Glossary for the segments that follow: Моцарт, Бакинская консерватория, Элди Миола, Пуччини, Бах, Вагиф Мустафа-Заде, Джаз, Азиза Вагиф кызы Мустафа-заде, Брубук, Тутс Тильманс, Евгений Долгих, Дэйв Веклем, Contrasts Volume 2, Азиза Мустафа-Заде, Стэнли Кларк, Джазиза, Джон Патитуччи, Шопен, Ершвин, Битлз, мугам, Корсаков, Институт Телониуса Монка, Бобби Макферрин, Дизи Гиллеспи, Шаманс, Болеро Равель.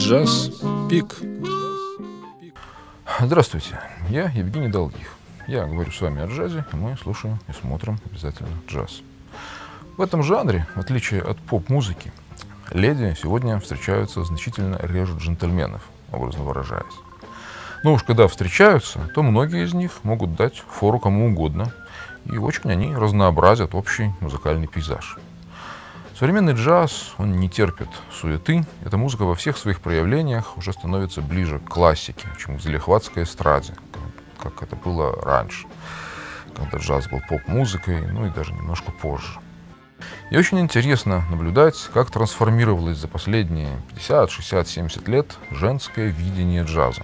Джаз Пик. Здравствуйте, я Евгений Долгих. Я говорю с вами о джазе, и мы слушаем и смотрим обязательно джаз. В этом жанре, в отличие от поп-музыки, леди сегодня встречаются значительно реже джентльменов, образно выражаясь. Но уж когда встречаются, то многие из них могут дать фору кому угодно, и очень они разнообразят общий музыкальный пейзаж. Современный джаз, он не терпит суеты, эта музыка во всех своих проявлениях уже становится ближе к классике, чем к залихватской эстраде, как это было раньше, когда джаз был поп-музыкой, ну и даже немножко позже. И очень интересно наблюдать, как трансформировалось за последние 50, 60, 70 лет женское видение джаза.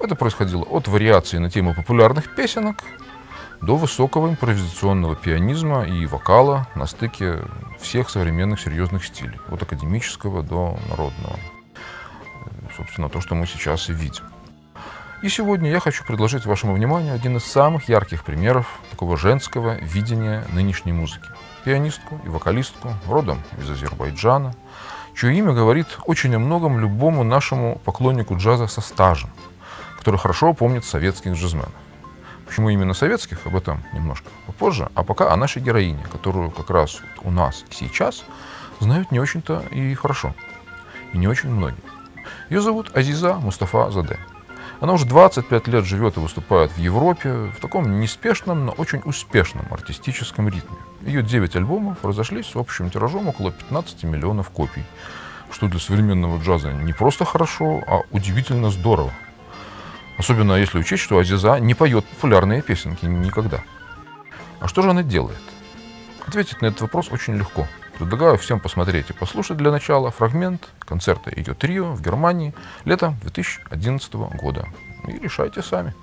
Это происходило от вариаций на тему популярных песенок до высокого импровизационного пианизма и вокала на стыке всех современных серьезных стилей, от академического до народного. Собственно, то, что мы сейчас и видим. И сегодня я хочу предложить вашему вниманию один из самых ярких примеров такого женского видения нынешней музыки. Пианистку и вокалистку, родом из Азербайджана, чье имя говорит очень о многом любому нашему поклоннику джаза со стажем, который хорошо помнит советских джазменов. Почему именно советских, об этом немножко попозже, а пока о нашей героине, которую как раз у нас сейчас знают не очень-то и хорошо, и не очень многие. Ее зовут Азиза Мустафа-Заде. Она уже 25 лет живет и выступает в Европе в таком неспешном, но очень успешном артистическом ритме. Ее 9 альбомов разошлись с общим тиражом около 15 миллионов копий, что для современного джаза не просто хорошо, а удивительно здорово. Особенно если учесть, что Азиза не поет популярные песенки никогда. А что же она делает? Ответить на этот вопрос очень легко. Предлагаю всем посмотреть и послушать для начала фрагмент концерта ее трио в Германии летом 2011 года. И решайте сами.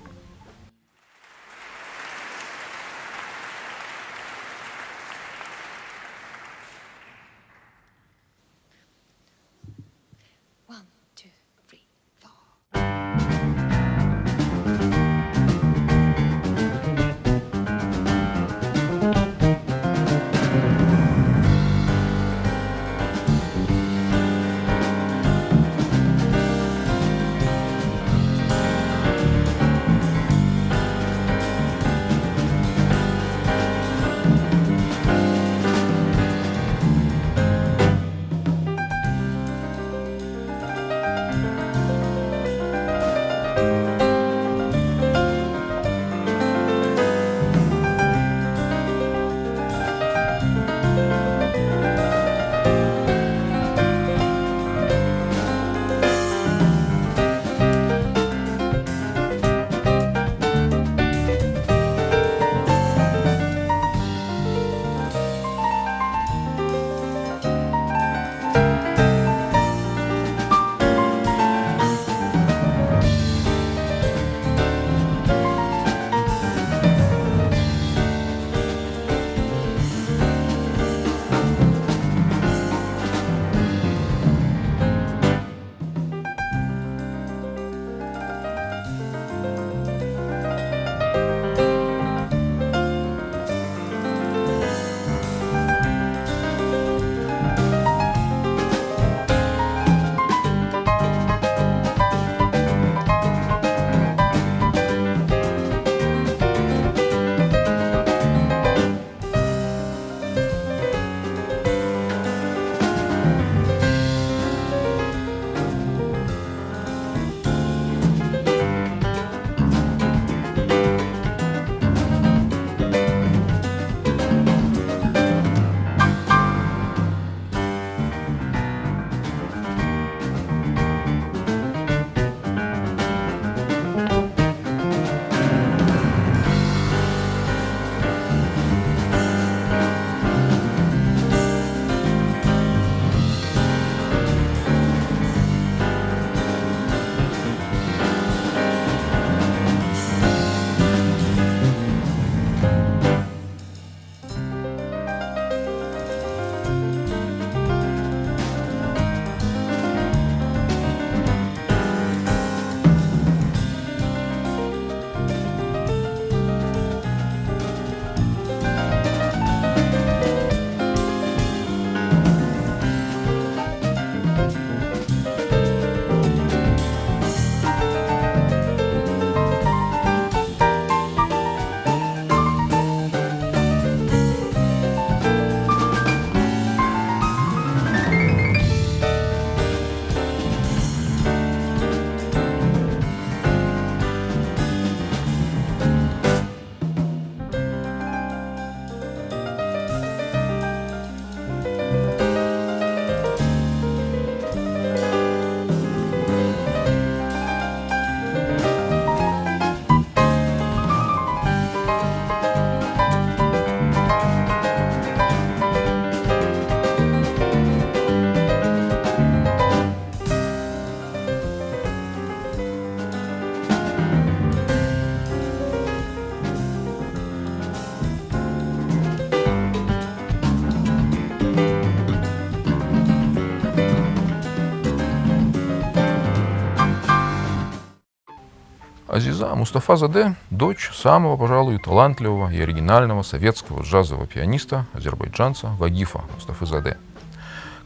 Азиза Мустафа-Заде – дочь самого, пожалуй, талантливого и оригинального советского джазового пианиста, азербайджанца Вагифа Мустафа-Заде.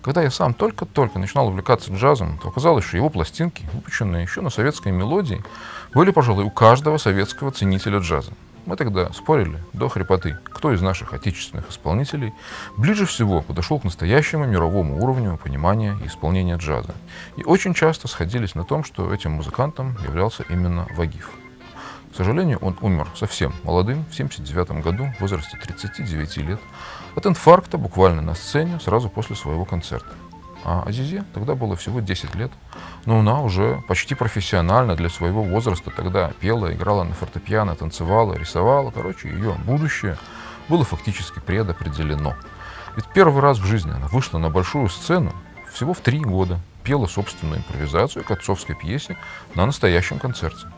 Когда я сам только-только начинал увлекаться джазом, то оказалось, что его пластинки, выпущенные еще на советской мелодии, были, пожалуй, у каждого советского ценителя джаза. Мы тогда спорили до хрипоты, кто из наших отечественных исполнителей ближе всего подошел к настоящему мировому уровню понимания и исполнения джаза. И очень часто сходились на том, что этим музыкантом являлся именно Вагиф. К сожалению, он умер совсем молодым, в 1979 году, в возрасте 39 лет, от инфаркта буквально на сцене сразу после своего концерта. А Азизе тогда было всего 10 лет, но она уже почти профессионально для своего возраста тогда пела, играла на фортепиано, танцевала, рисовала. Короче, ее будущее было фактически предопределено. Ведь первый раз в жизни она вышла на большую сцену всего в 3 года, пела собственную импровизацию к отцовской пьесе на настоящем концерте.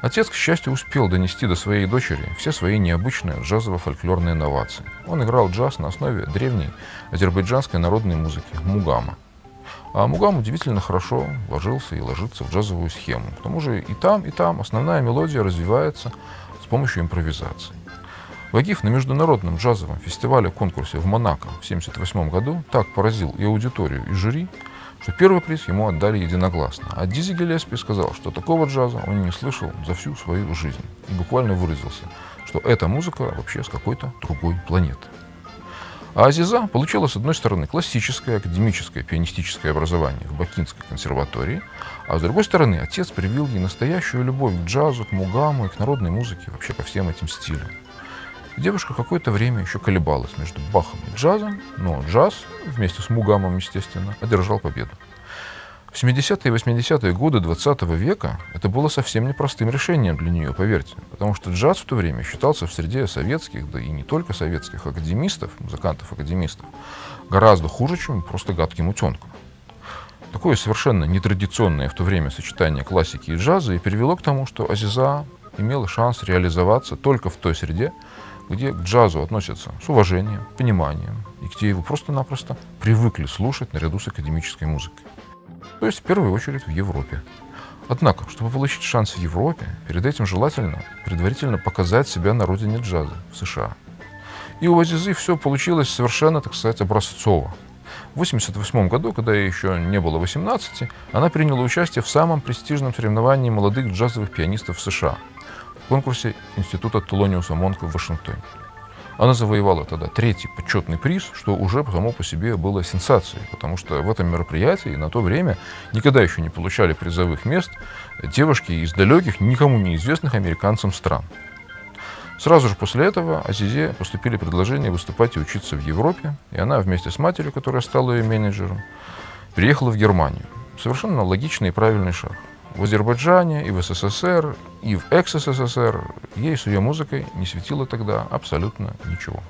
Отец, к счастью, успел донести до своей дочери все свои необычные джазово-фольклорные новации. Он играл джаз на основе древней азербайджанской народной музыки – мугама. А мугам удивительно хорошо ложился и ложится в джазовую схему. К тому же и там основная мелодия развивается с помощью импровизации. Вагиф на международном джазовом фестивале-конкурсе в Монако в 1978 году так поразил и аудиторию, и жюри, что первый приз ему отдали единогласно, а Дизи Гиллеспи сказал, что такого джаза он не слышал за всю свою жизнь, и буквально выразился, что эта музыка вообще с какой-то другой планеты. А Азиза получила, с одной стороны, классическое академическое пианистическое образование в Бакинской консерватории, а с другой стороны, отец привил ей настоящую любовь к джазу, к мугаму и к народной музыке, вообще ко всем этим стилям. Девушка какое-то время еще колебалась между бахом и джазом, но джаз, вместе с мугамом, естественно, одержал победу. В 70-е и 80-е годы 20 века это было совсем непростым решением для нее, поверьте, потому что джаз в то время считался в среде советских, да и не только советских академистов, музыкантов-академистов, гораздо хуже, чем просто гадким утенком. Такое совершенно нетрадиционное в то время сочетание классики и джаза и привело к тому, что Азиза имела шанс реализоваться только в той среде, где к джазу относятся с уважением, пониманием, и где его просто-напросто привыкли слушать наряду с академической музыкой. То есть, в первую очередь, в Европе. Однако, чтобы получить шанс в Европе, перед этим желательно предварительно показать себя на родине джаза, в США. И у Азизы все получилось совершенно, так сказать, образцово. В 1988 году, когда ей еще не было 18, она приняла участие в самом престижном соревновании молодых джазовых пианистов США – в конкурсе Института Телониуса Монка в Вашингтоне. Она завоевала тогда 3-й почетный приз, что уже само по себе было сенсацией, потому что в этом мероприятии на то время никогда еще не получали призовых мест девушки из далеких, никому неизвестных американцам стран. Сразу же после этого Азизе поступили предложения выступать и учиться в Европе, и она вместе с матерью, которая стала ее менеджером, переехала в Германию. Совершенно логичный и правильный шаг. В Азербайджане, и в СССР, и в экс-СССР ей с ее музыкой не светило тогда абсолютно ничего.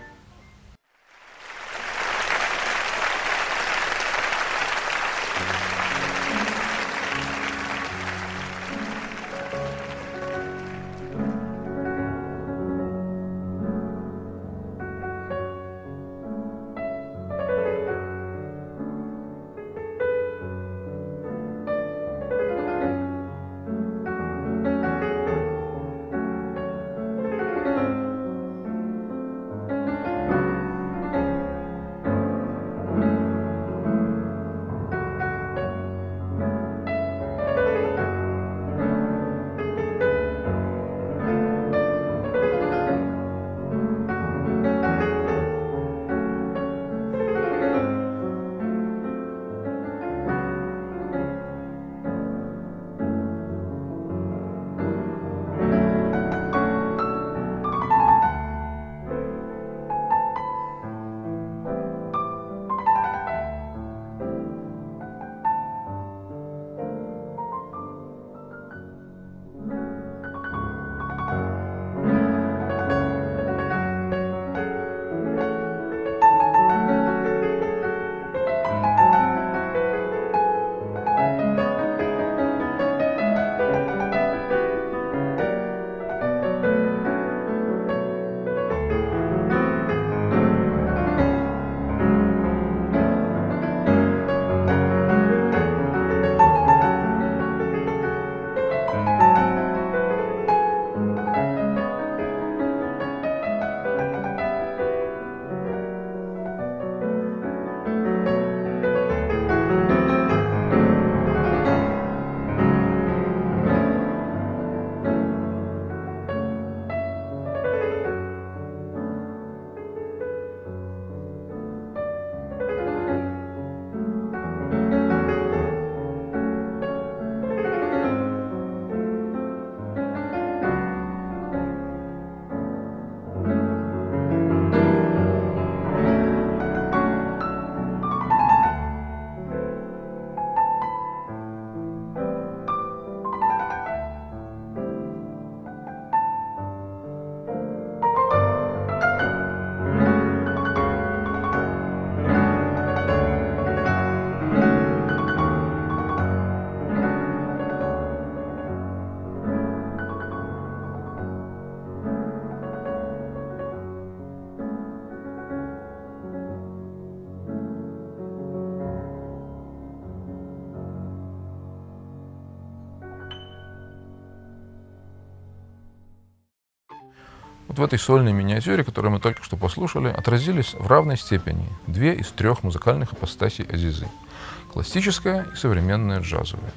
вот в этой сольной миниатюре, которую мы только что послушали, отразились в равной степени две из трех музыкальных ипостасей Азизы – классическая и современная джазовая.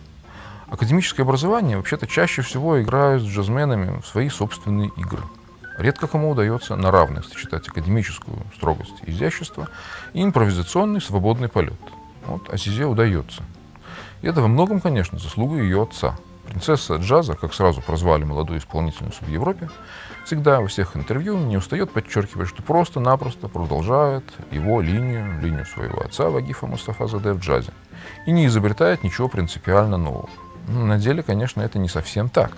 Академическое образование вообще-то чаще всего играют с джазменами в свои собственные игры. Редко кому удается на равных сочетать академическую строгость и изящество и импровизационный свободный полет. Вот Азизе удается. И это во многом, конечно, заслуга ее отца. Принцесса джаза, как сразу прозвали молодую исполнительницу в Европе, всегда во всех интервью не устает подчеркивать, что просто-напросто продолжает его линию своего отца Вагифа Мустафа-Заде в джазе и не изобретает ничего принципиально нового. На деле, конечно, это не совсем так.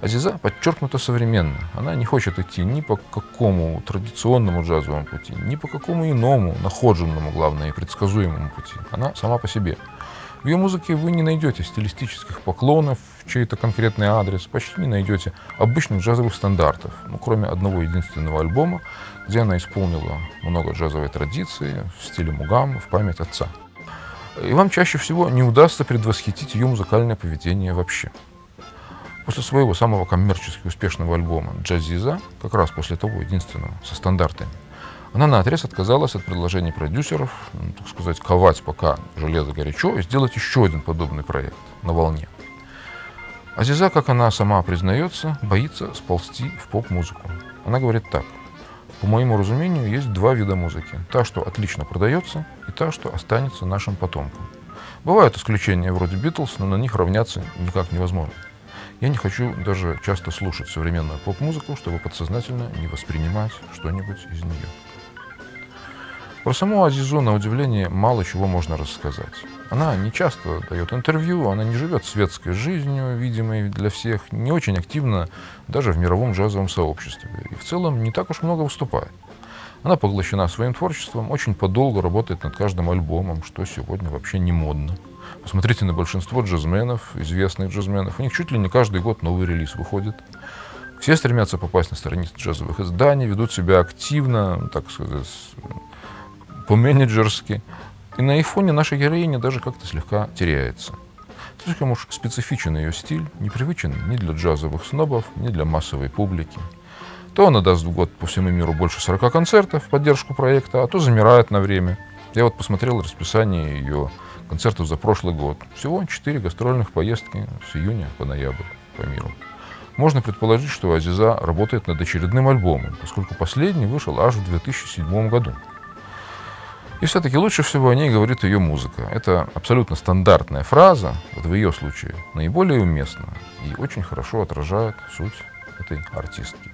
Азиза подчеркнуто современно. Она не хочет идти ни по какому традиционному джазовому пути, ни по какому иному, находженному, главное, и предсказуемому пути. Она сама по себе. В ее музыке вы не найдете стилистических поклонов в чей-то конкретный адрес, почти не найдете обычных джазовых стандартов, ну, кроме одного единственного альбома, где она исполнила много джазовой традиции в стиле мугам в память отца. И вам чаще всего не удастся предвосхитить ее музыкальное поведение вообще. После своего самого коммерчески успешного альбома «Джазиза», как раз после того единственного, со стандартами, она наотрез отказалась от предложений продюсеров, так сказать, ковать пока железо горячо и сделать еще один подобный проект на волне. Азиза, как она сама признается, боится сползти в поп-музыку. Она говорит так: по моему разумению, есть два вида музыки. Та, что отлично продается, и та, что останется нашим потомкам. Бывают исключения вроде Битлз, но на них равняться никак невозможно. Я не хочу даже часто слушать современную поп-музыку, чтобы подсознательно не воспринимать что-нибудь из нее. Про саму Азизу, на удивление, мало чего можно рассказать. Она не часто дает интервью, она не живет светской жизнью, видимой для всех, не очень активна даже в мировом джазовом сообществе и в целом не так уж много выступает. Она поглощена своим творчеством, очень подолгу работает над каждым альбомом, что сегодня вообще не модно. Посмотрите на большинство джазменов, известных джазменов, у них чуть ли не каждый год новый релиз выходит. Все стремятся попасть на страницы джазовых изданий, ведут себя активно, так сказать, по-менеджерски, и на их фоне наша героиня даже как-то слегка теряется. Слишком уж специфичен ее стиль, непривычен ни для джазовых снобов, ни для массовой публики. То она даст в год по всему миру больше 40 концертов в поддержку проекта, а то замирает на время. Я вот посмотрел расписание ее концертов за прошлый год. Всего 4 гастрольных поездки с июня по ноябрь по миру. Можно предположить, что Азиза работает над очередным альбомом, поскольку последний вышел аж в 2007 году. И все-таки лучше всего о ней говорит ее музыка. Это абсолютно стандартная фраза, вот в ее случае, наиболее уместна и очень хорошо отражает суть этой артистки.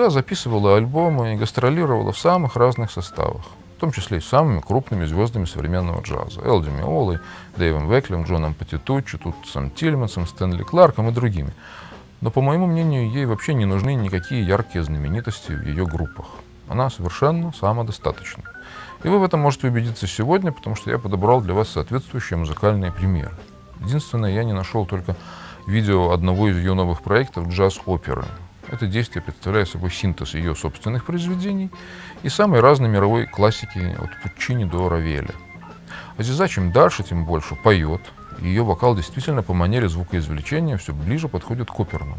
Джазиза записывала альбомы и гастролировала в самых разных составах, в том числе и с самыми крупными звездами современного джаза – Элди Миолой, Дэйвом Веклем, Джоном Патитуччи, Тутсом Тильмансом, Стэнли Кларком и другими. Но, по моему мнению, ей вообще не нужны никакие яркие знаменитости в ее группах. Она совершенно самодостаточна. И вы в этом можете убедиться сегодня, потому что я подобрал для вас соответствующие музыкальные примеры. Единственное, я не нашел только видео одного из ее новых проектов «Джаз-оперы». Это действие представляет собой синтез ее собственных произведений и самой разной мировой классики от Пуччини до Равеля. Азиза чем дальше, тем больше поет, и ее вокал действительно по манере звукоизвлечения все ближе подходит к оперному.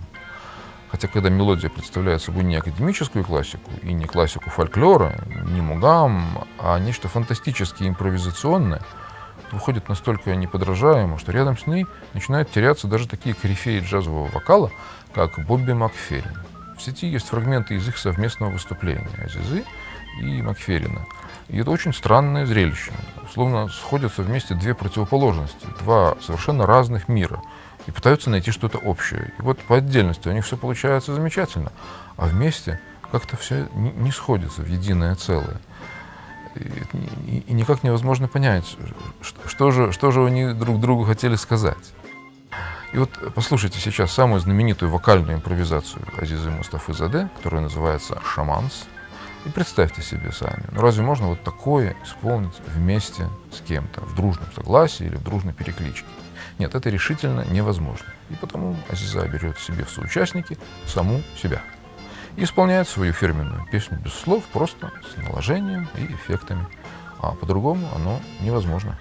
Хотя, когда мелодия представляет собой не академическую классику и не классику фольклора, не мугам, а нечто фантастически импровизационное, выходит настолько неподражаемо, что рядом с ней начинают теряться даже такие корифеи джазового вокала, как Бобби Макферрин. В сети есть фрагменты из их совместного выступления Азизы и Макферрина. И это очень странное зрелище. Словно сходятся вместе две противоположности, два совершенно разных мира, и пытаются найти что-то общее. И вот по отдельности у них все получается замечательно, а вместе как-то все не сходится в единое целое. И никак невозможно понять, что же они друг другу хотели сказать. И вот послушайте сейчас самую знаменитую вокальную импровизацию Азизы Мустафы-Заде, которая называется «Шаманс». И представьте себе сами, ну разве можно вот такое исполнить вместе с кем-то, в дружном согласии или в дружной перекличке? Нет, это решительно невозможно. И потому Азиза берет себе в соучастники саму себя и исполняет свою фирменную песню без слов, просто с наложением и эффектами. А по-другому оно невозможно.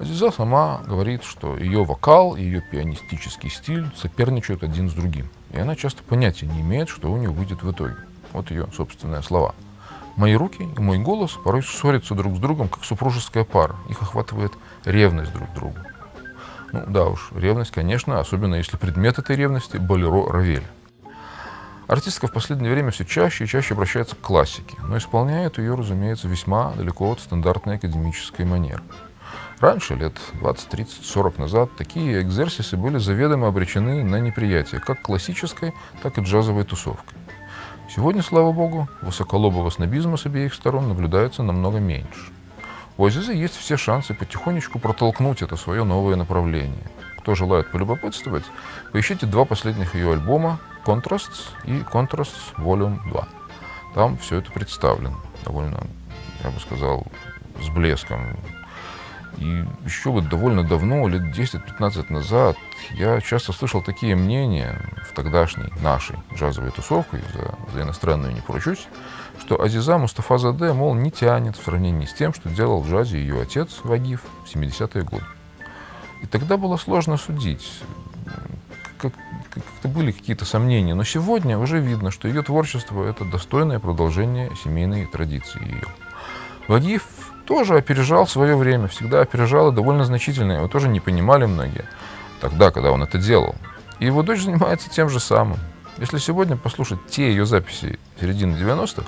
Азиза сама говорит, что ее вокал и ее пианистический стиль соперничают один с другим, и она часто понятия не имеет, что у нее выйдет в итоге. Вот ее собственные слова. «Мои руки и мой голос порой ссорятся друг с другом, как супружеская пара. Их охватывает ревность друг к другу». Ну да уж, ревность, конечно, особенно если предмет этой ревности – Болеро Равель. Артистка в последнее время все чаще и чаще обращается к классике, но исполняет ее, разумеется, весьма далеко от стандартной академической манеры. Раньше, лет 20, 30, 40 назад, такие экзерсисы были заведомо обречены на неприятие как классической, так и джазовой тусовкой. Сегодня, слава богу, высоколобого снобизма с обеих сторон наблюдается намного меньше. У Азизы есть все шансы потихонечку протолкнуть это свое новое направление. Кто желает полюбопытствовать, поищите два последних ее альбома «Contrasts» и «Contrasts Volume 2». Там все это представлено довольно, я бы сказал, с блеском. И еще вот довольно давно, лет 10-15 назад, я часто слышал такие мнения в тогдашней нашей джазовой тусовке, за иностранную не поручусь, что Азиза Мустафа-Заде, мол, не тянет в сравнении с тем, что делал в джазе ее отец Вагиф в 70-е годы. И тогда было сложно судить, как-то были какие-то сомнения, но сегодня уже видно, что ее творчество — это достойное продолжение семейной традиции ее. Вагиф тоже опережал свое время, всегда опережал, и довольно значительно, его тоже не понимали многие тогда, когда он это делал. И его дочь занимается тем же самым. Если сегодня послушать те ее записи середины 90-х,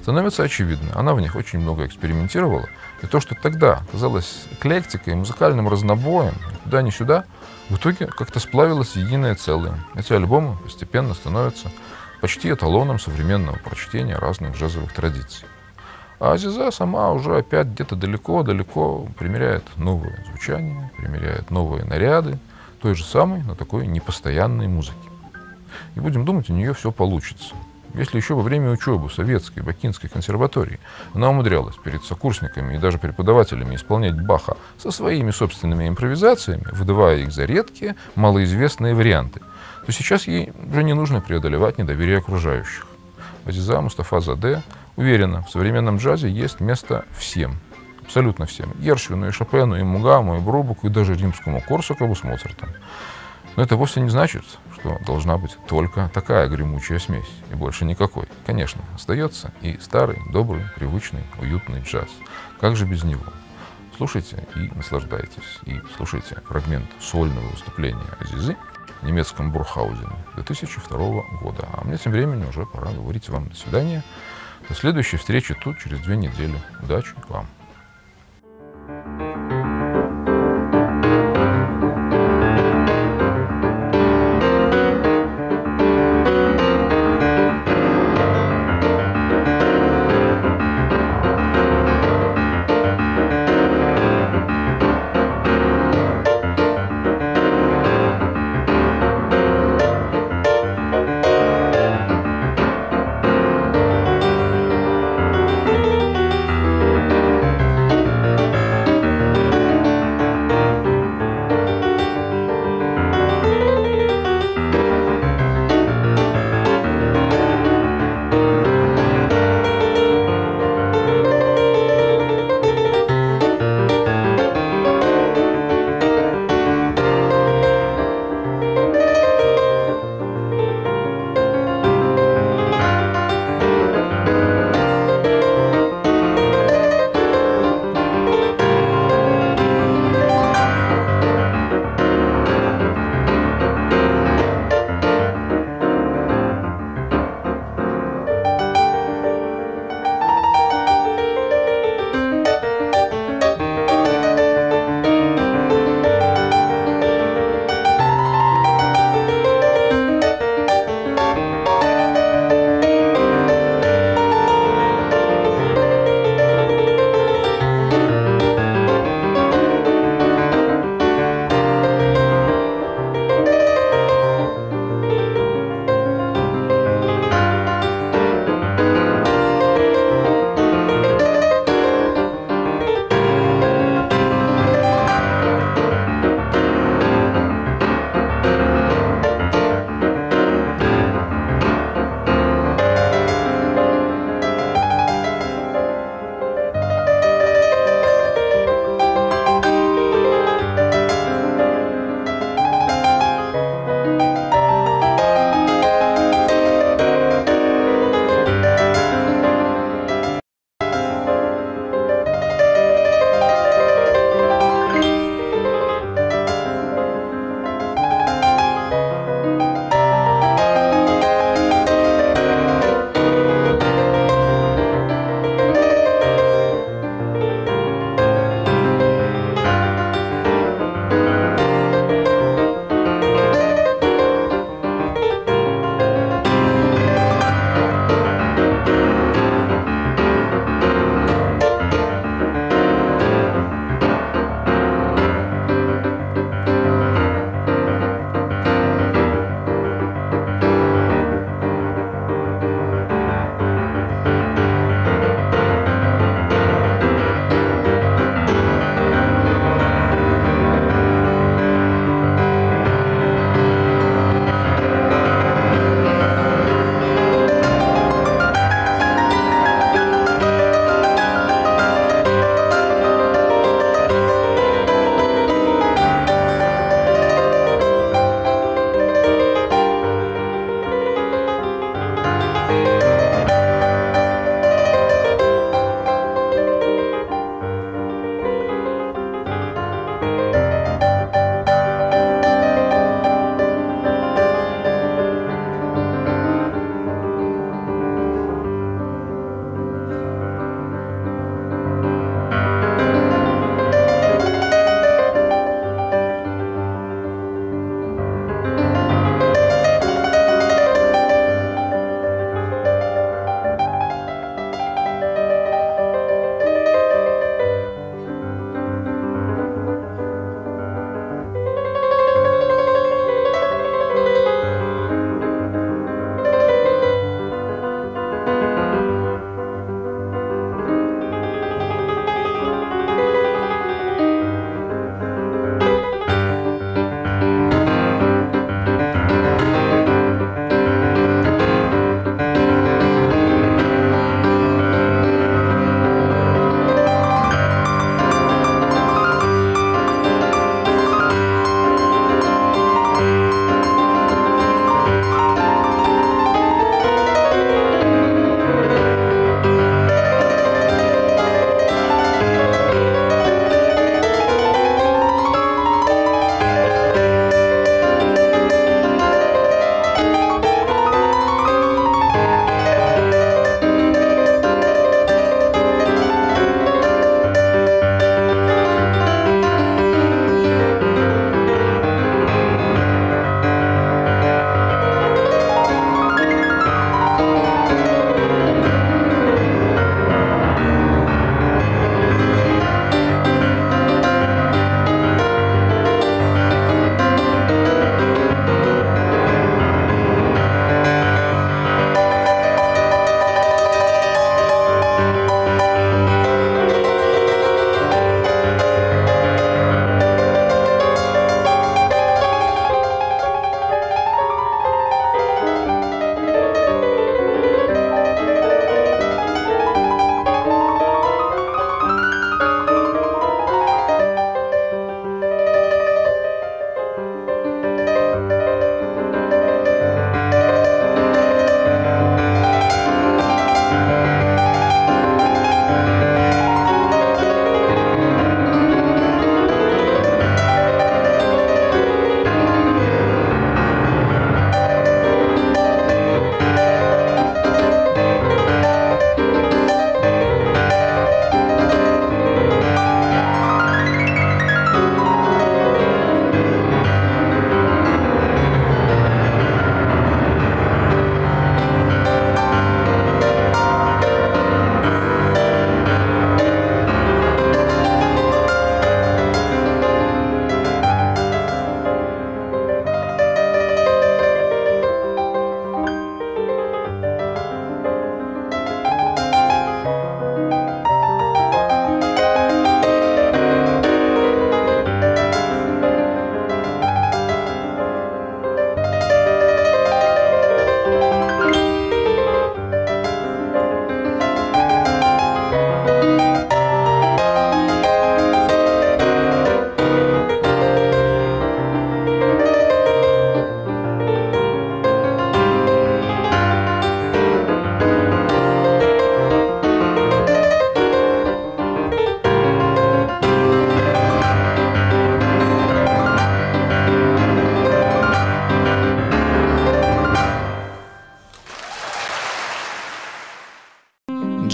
становится очевидно, она в них очень много экспериментировала, и то, что тогда казалось эклектикой, музыкальным разнобоем, туда ни сюда, в итоге как-то сплавилось в единое целое. Эти альбомы постепенно становятся почти эталоном современного прочтения разных джазовых традиций. А Азиза сама уже опять где-то далеко-далеко примеряет новые звучания, примеряет новые наряды, той же самой, но такой непостоянной музыки. И будем думать, у нее все получится. Если еще во время учебы в советской Бакинской консерватории она умудрялась перед сокурсниками и даже преподавателями исполнять Баха со своими собственными импровизациями, выдавая их за редкие, малоизвестные варианты, то сейчас ей уже не нужно преодолевать недоверие окружающих. Азиза Мустафа-Заде уверена, в современном джазе есть место всем, абсолютно всем. И Ершвину, и Шопену, и Мугаму, и Брубуку, и даже римскому Корсакову с Моцартом. Но это вовсе не значит, что должна быть только такая гремучая смесь, и больше никакой. Конечно, остается и старый, добрый, привычный, уютный джаз. Как же без него? Слушайте и наслаждайтесь. И слушайте фрагмент сольного выступления Азизы в немецком Бурхаузене 2002 года. А мне тем временем уже пора говорить вам до свидания. До следующей встречи тут через 2 недели. Удачи вам!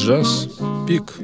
джаз, пик.